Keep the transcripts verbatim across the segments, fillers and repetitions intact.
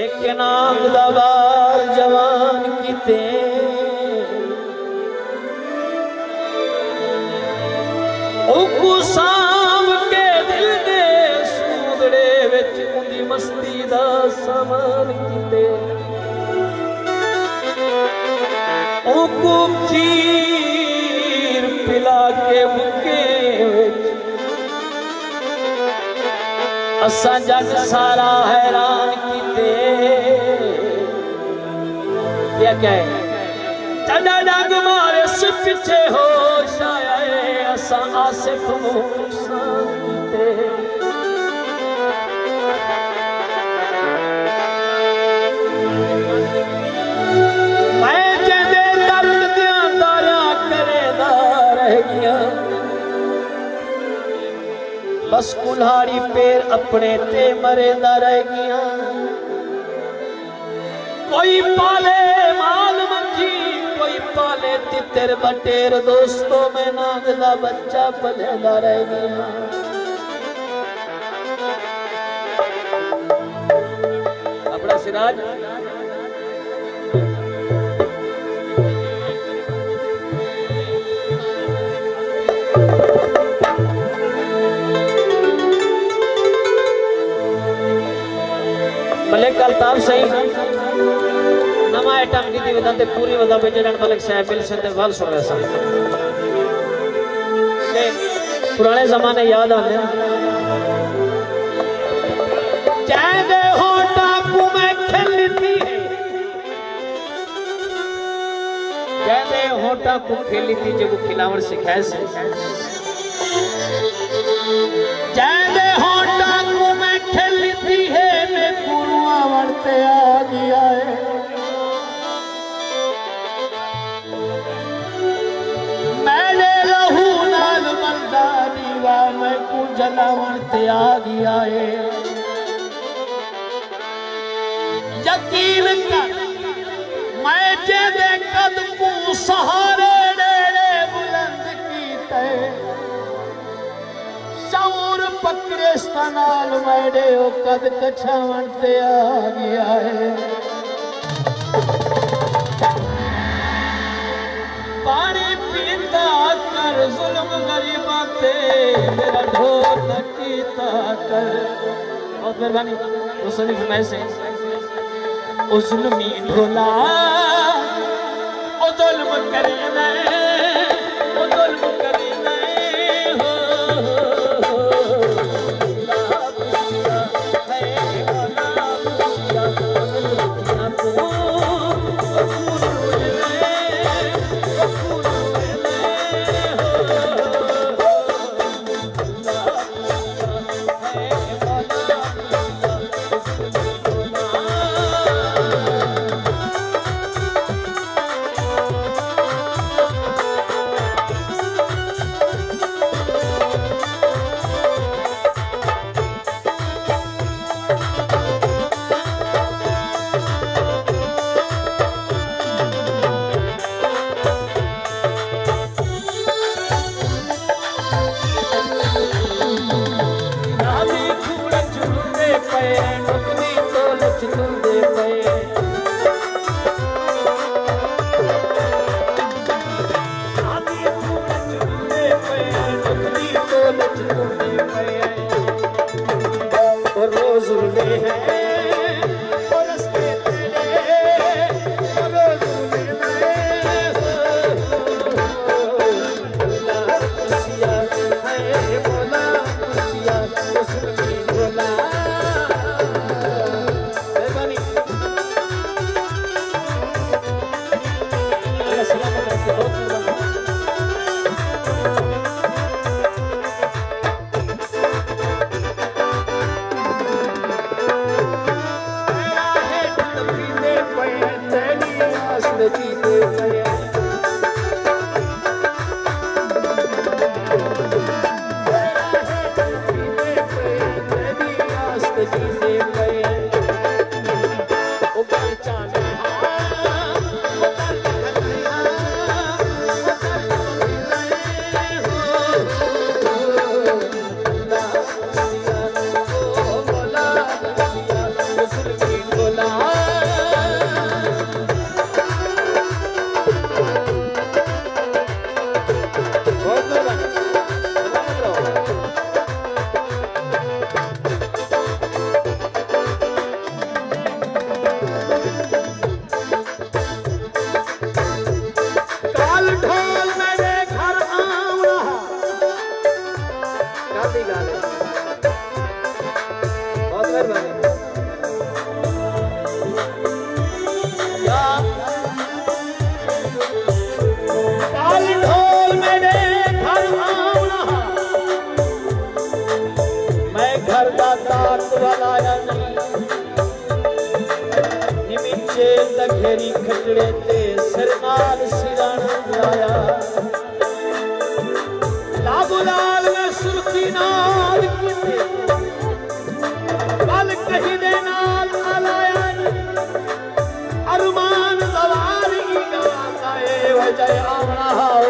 एक नाम दबार जवान किते उसाम के दिल दे सूदड़े विच उंदी मस्ती दा समान किते उको खीर पिला के मुके विच असा जग सारा हैरान किते क्या क्या है तना डग मारे सिर पीछे हो शाया असा आसिफ मूसा ते मैं जदे दर्द दिया तारा करे दा रह गया बस कुल्हाड़ी पैर अपने ते मरे दा रह गया कोई पाले माल मंजी कोई पाले तितर बटेर दोस्तों में नाग दा बच्चा पलेदा रह गया अपना सिराज मलिक अल्ताफ सही नमा आइटम की थी वजह पूरी वजह बेचन मलिक साहब बिल से वल सुन रहे सन पुराने जमाने याद आते चाहे हो टापू में खेलती चाहे हो टापू खेली थी जब खिलावन सिखाए से चाहे हो टापू में खेलती है मैं गुरुआ बढ़ते आ गया है मैं कुंजलावन ते आ गया है यकीन कर मैं जेदे कदमों सहारे डेरे बुलंद कीते शऊर पकड़े सनाल मैडे ओ कद कछावन ते आ गया है पानी पीता कर जुल्म गरीबा ते मेरा ढोल कीता कर बहुत मेहरबानी उसने फरमाया से ओ जुल्मी ढोला ओ जुल्म करीना ओ जुल्म करीना हो मेरी खटड़े ते सरनाल सिराना लाया लाबो लाल मैं सुर्खी नाल किते बल कहीं दे नाल आलाया अरमान सवारी गाता ए वजह आवना हो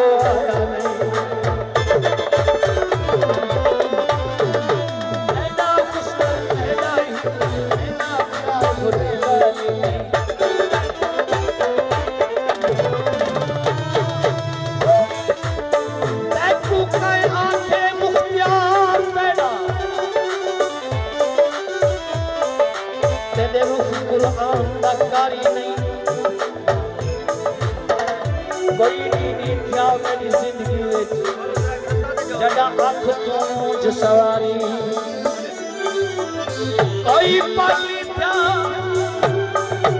सवारी कोई पाली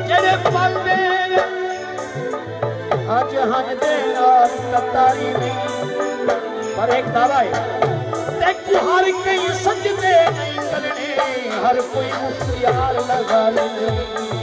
जड़े पल अज हजदे कतारी नहीं पर एक दावा है हर कई सजदे नहीं करने हर कोई मुख्तियार लगा ले।